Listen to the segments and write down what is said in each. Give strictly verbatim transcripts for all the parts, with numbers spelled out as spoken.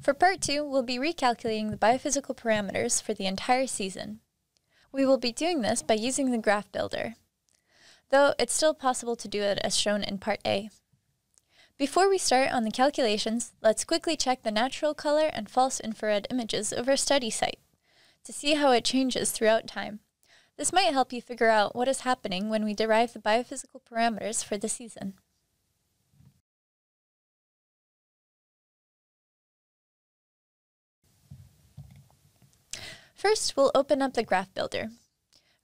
For part two, we'll be recalculating the biophysical parameters for the entire season. We will be doing this by using the graph builder, though it's still possible to do it as shown in part A. Before we start on the calculations, let's quickly check the natural color and false infrared images of our study site to see how it changes throughout time. This might help you figure out what is happening when we derive the biophysical parameters for the season. First, we'll open up the graph builder.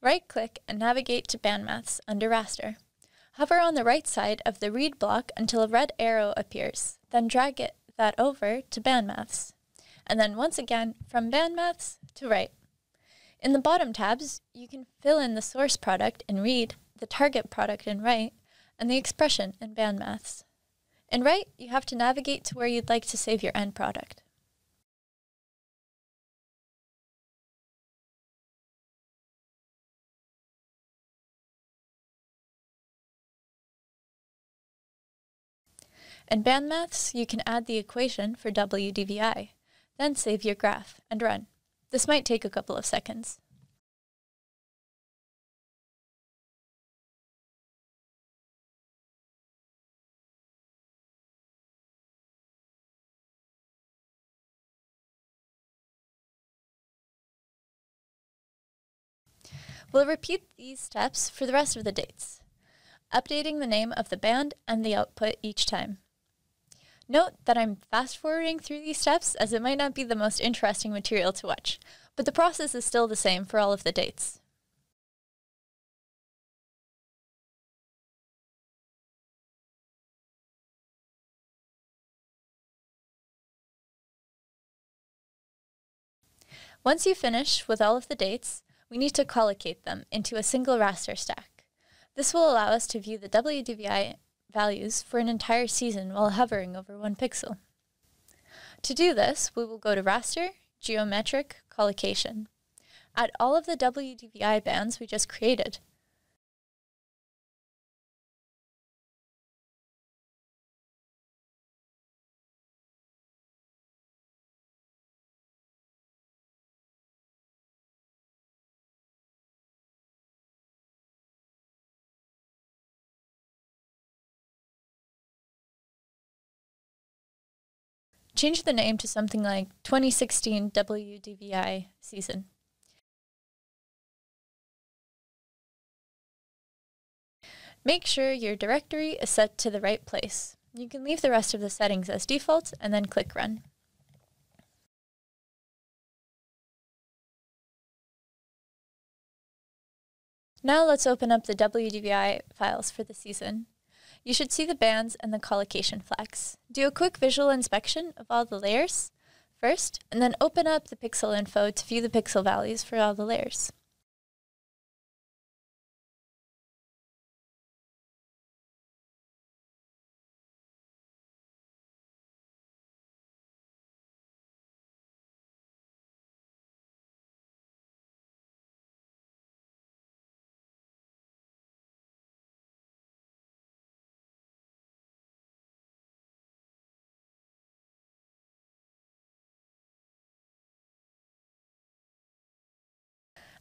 Right-click and navigate to Band Maths under Raster. Hover on the right side of the read block until a red arrow appears, then drag it, that over to Band Maths, and then once again from Band Maths to right. In the bottom tabs, you can fill in the source product in read, the target product in right, and the expression in Band Maths. In right, you have to navigate to where you'd like to save your end product. In Band Maths, you can add the equation for W D V I, then save your graph and run. This might take a couple of seconds. We'll repeat these steps for the rest of the dates, updating the name of the band and the output each time. Note that I'm fast-forwarding through these steps as it might not be the most interesting material to watch, but the process is still the same for all of the dates. Once you finish with all of the dates, we need to collocate them into a single raster stack. This will allow us to view the W D V I values for an entire season while hovering over one pixel. To do this, we will go to Raster, Geometric, Collocation. Add all of the W D V I bands we just created. Change the name to something like twenty sixteen W D V I season. Make sure your directory is set to the right place. You can leave the rest of the settings as default and then click Run. Now let's open up the W D V I files for the season. You should see the bands and the collocation flags. Do a quick visual inspection of all the layers first, and then open up the Pixel Info to view the pixel values for all the layers.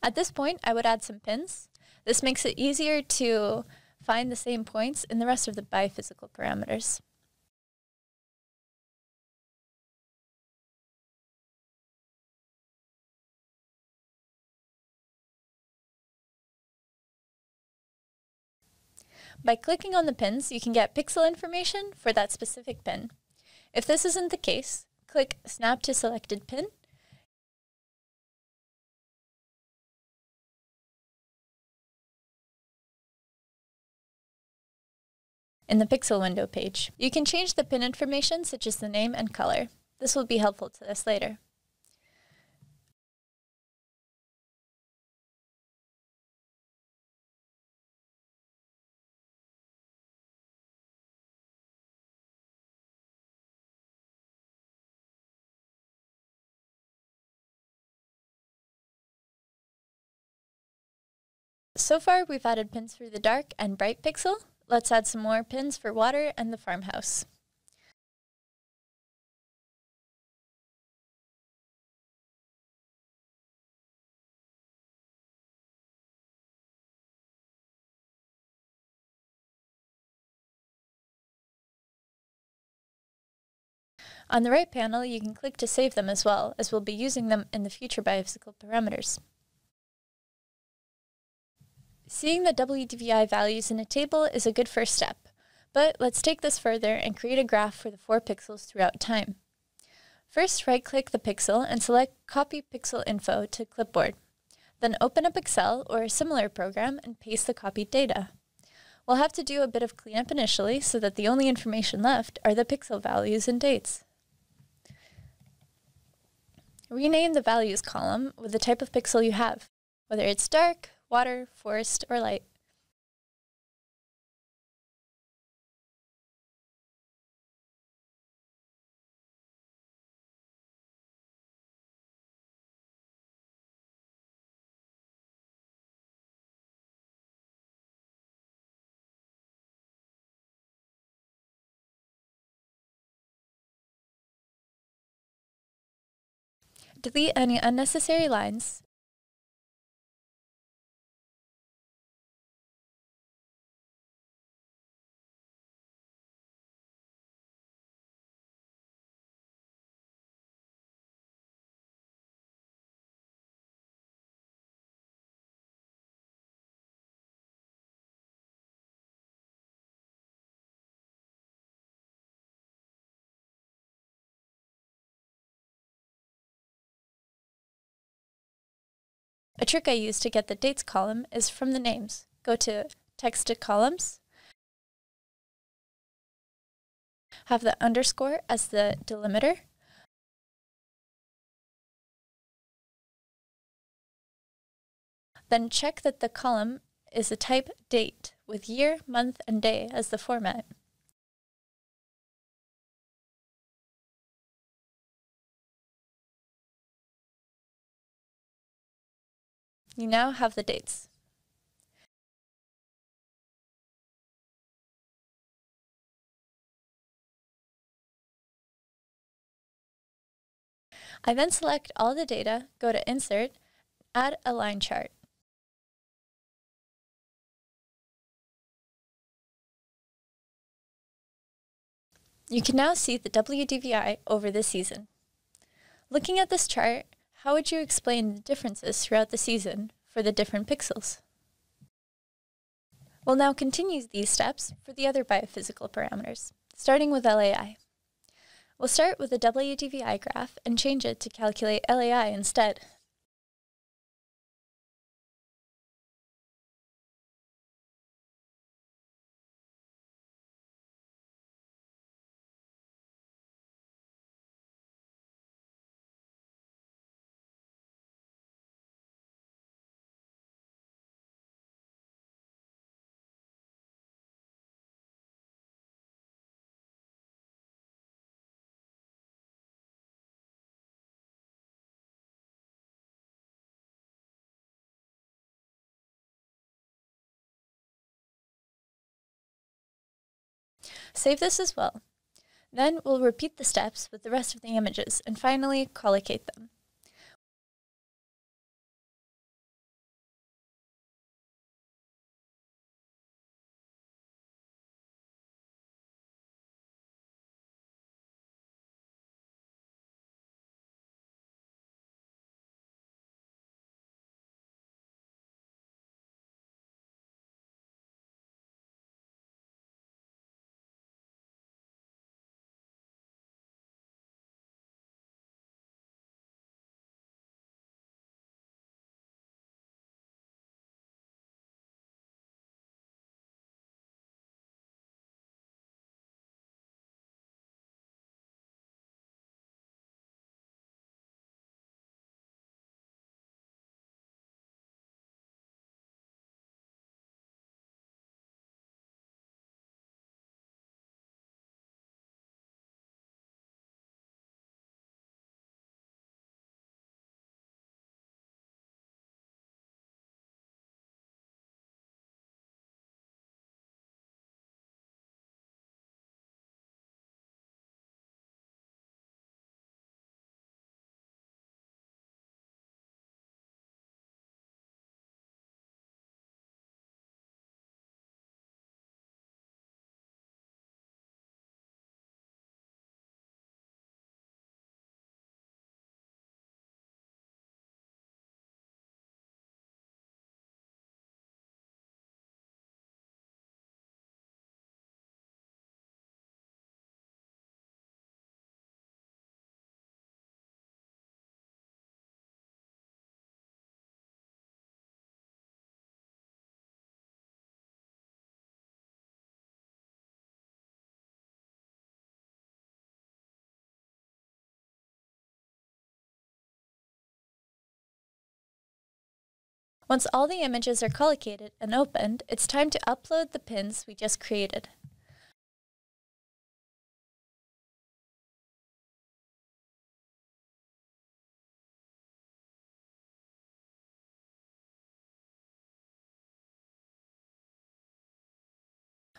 At this point, I would add some pins. This makes it easier to find the same points in the rest of the biophysical parameters. By clicking on the pins, you can get pixel information for that specific pin. If this isn't the case, click Snap to Selected Pin. In the Pixel window page, you can change the pin information such as the name and color. This will be helpful to us later. So far, we've added pins for the dark and bright pixel. Let's add some more pins for water and the farmhouse. On the right panel, you can click to save them as well, as we'll be using them in the future bicycle parameters. Seeing the W D V I values in a table is a good first step, but let's take this further and create a graph for the four pixels throughout time. First, right-click the pixel and select Copy Pixel Info to Clipboard. Then open up Excel or a similar program and paste the copied data. We'll have to do a bit of cleanup initially so that the only information left are the pixel values and dates. Rename the values column with the type of pixel you have, whether it's dark, water, forest, or light. Delete any unnecessary lines. A trick I use to get the dates column is from the names. Go to Text to Columns, have the underscore as the delimiter, then check that the column is the type date with year, month, and day as the format. You now have the dates. I then select all the data, go to Insert, add a line chart. You can now see the W D V I over the season. Looking at this chart, how would you explain the differences throughout the season for the different pixels? We'll now continue these steps for the other biophysical parameters, starting with L A I. We'll start with the W D V I graph and change it to calculate L A I instead. Save this as well. Then we'll repeat the steps with the rest of the images and finally collocate them. Once all the images are collocated and opened, it's time to upload the pins we just created.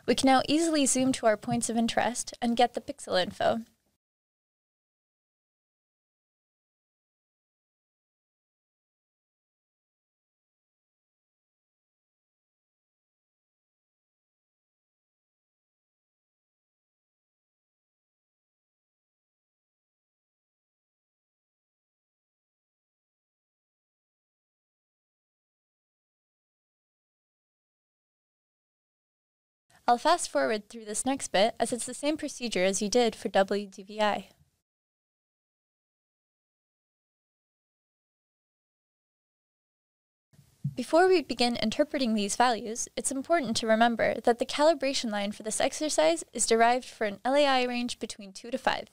We can now easily zoom to our points of interest and get the pixel info. I'll fast forward through this next bit as it's the same procedure as you did for W D V I. Before we begin interpreting these values, it's important to remember that the calibration line for this exercise is derived for an L A I range between two to five,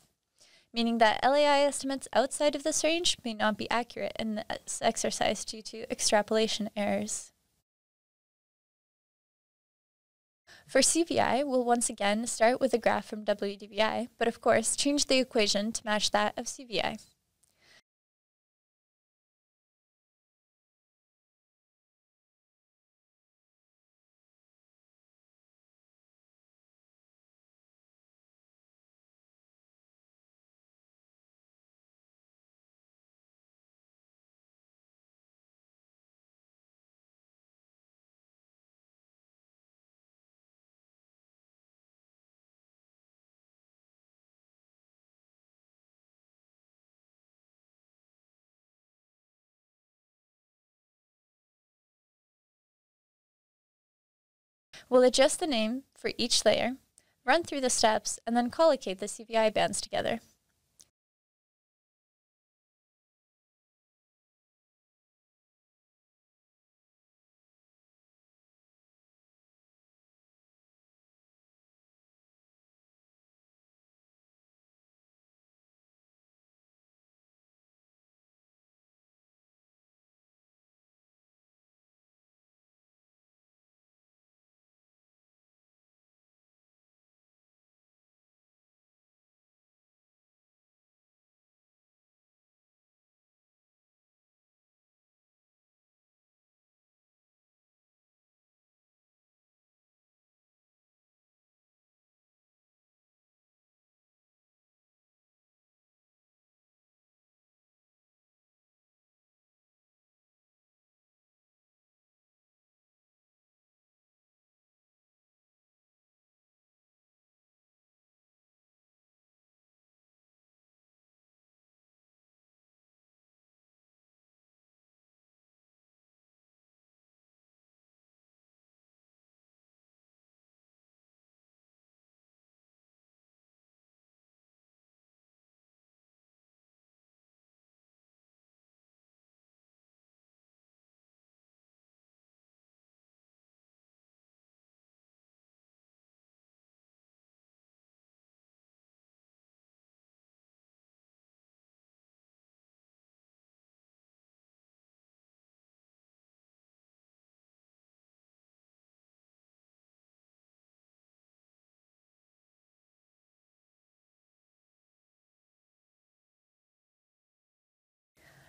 meaning that L A I estimates outside of this range may not be accurate in this exercise due to extrapolation errors. For C V I, we'll once again start with a graph from W D V I, but of course, change the equation to match that of C V I. We'll adjust the name for each layer, run through the steps, and then collocate the C V I bands together.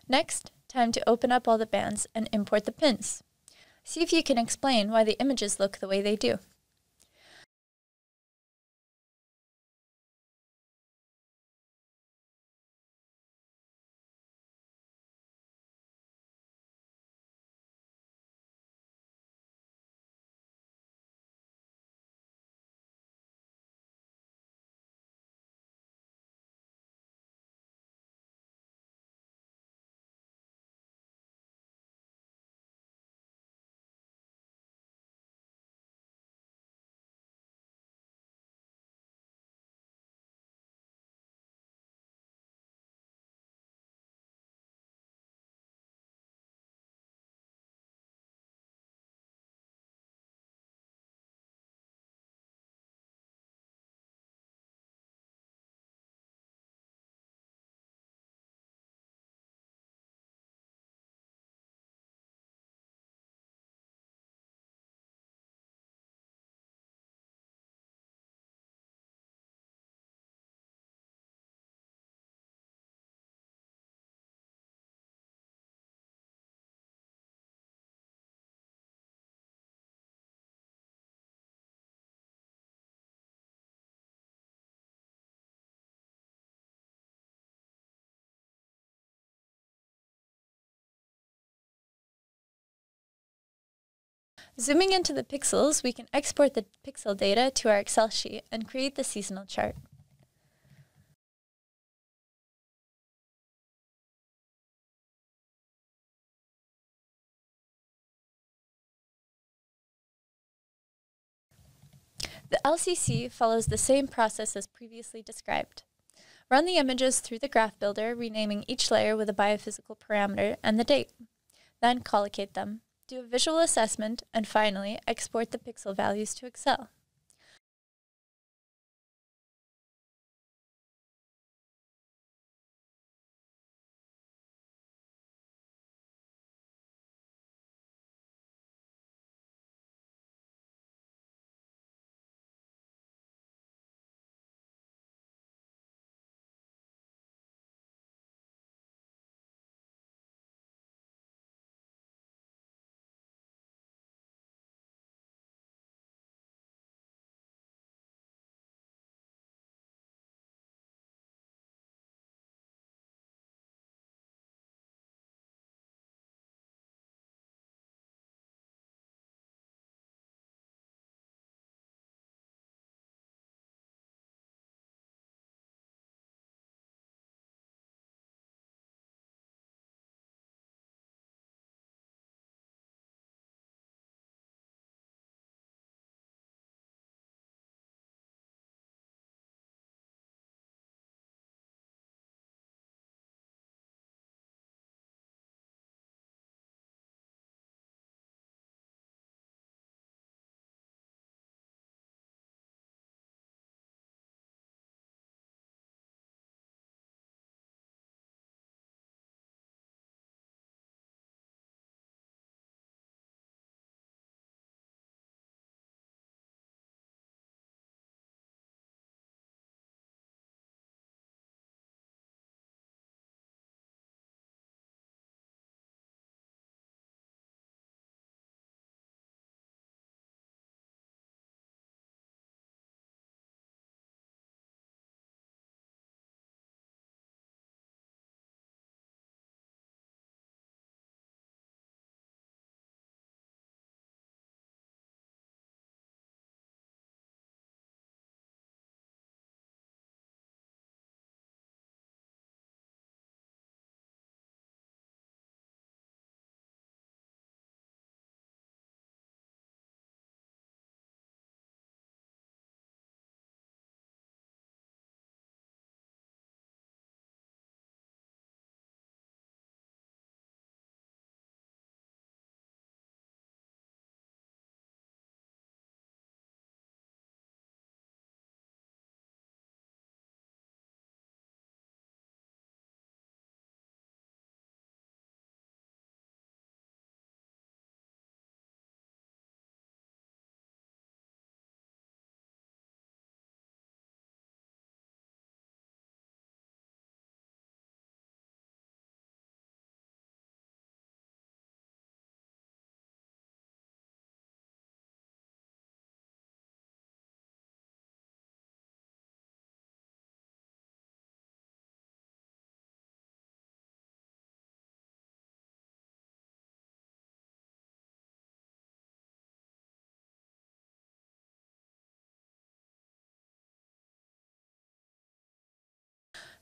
Next, time to open up all the bands and import the pins. See if you can explain why the images look the way they do. Zooming into the pixels, we can export the pixel data to our Excel sheet and create the seasonal chart. The L C C follows the same process as previously described. Run the images through the graph builder, renaming each layer with a biophysical parameter and the date. Then collocate them. Do a visual assessment, and finally, export the pixel values to Excel.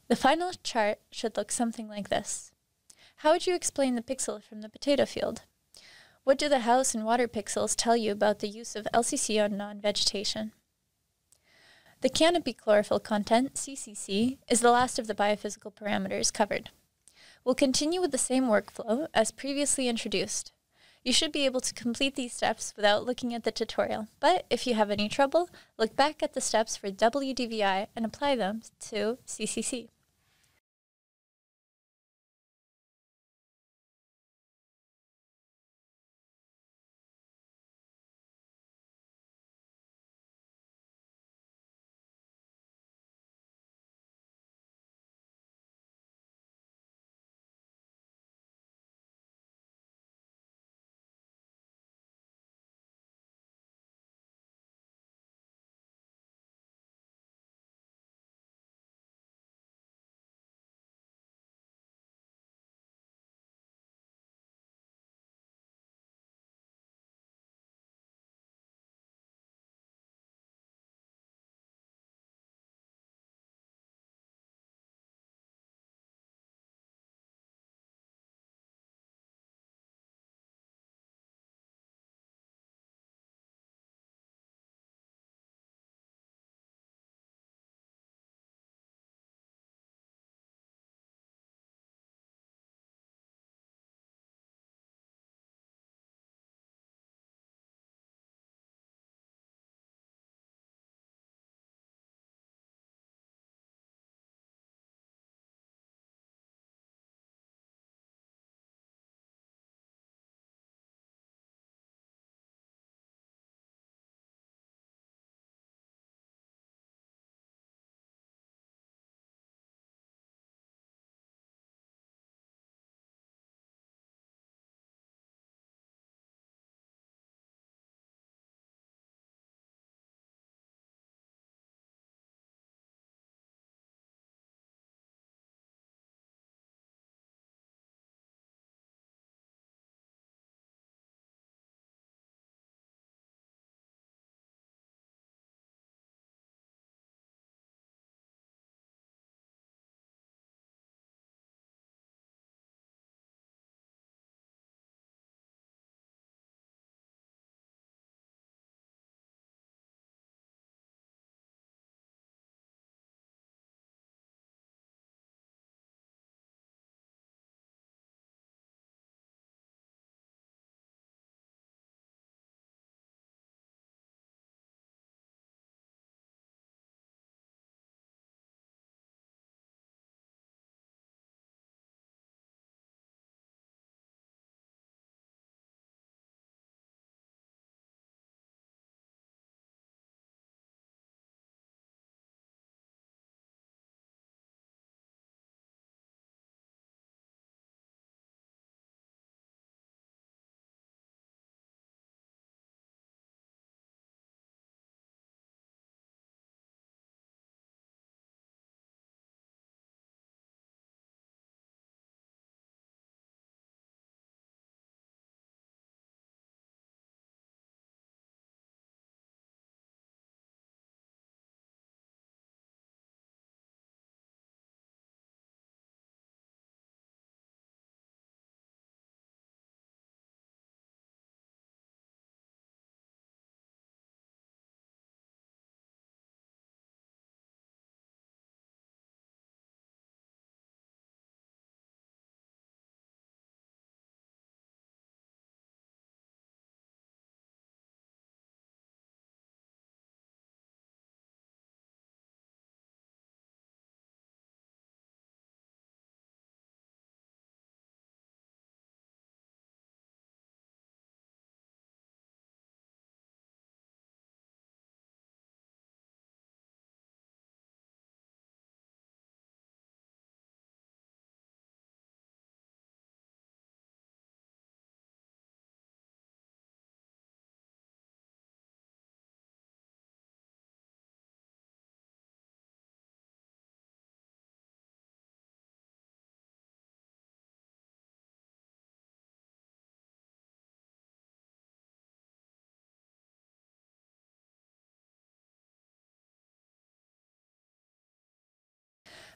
The final chart should look something like this. How would you explain the pixel from the potato field? What do the house and water pixels tell you about the use of L C C on non-vegetation? The canopy chlorophyll content, C C C, is the last of the biophysical parameters covered. We'll continue with the same workflow as previously introduced. You should be able to complete these steps without looking at the tutorial, but if you have any trouble, look back at the steps for W D V I and apply them to C C C.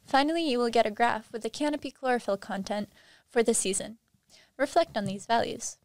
Finally, you will get a graph with the canopy chlorophyll content for the season. Reflect on these values.